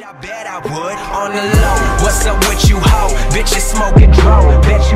I bet I would on the low. What's up with you, ho? Bitches smoking drone. Bitch,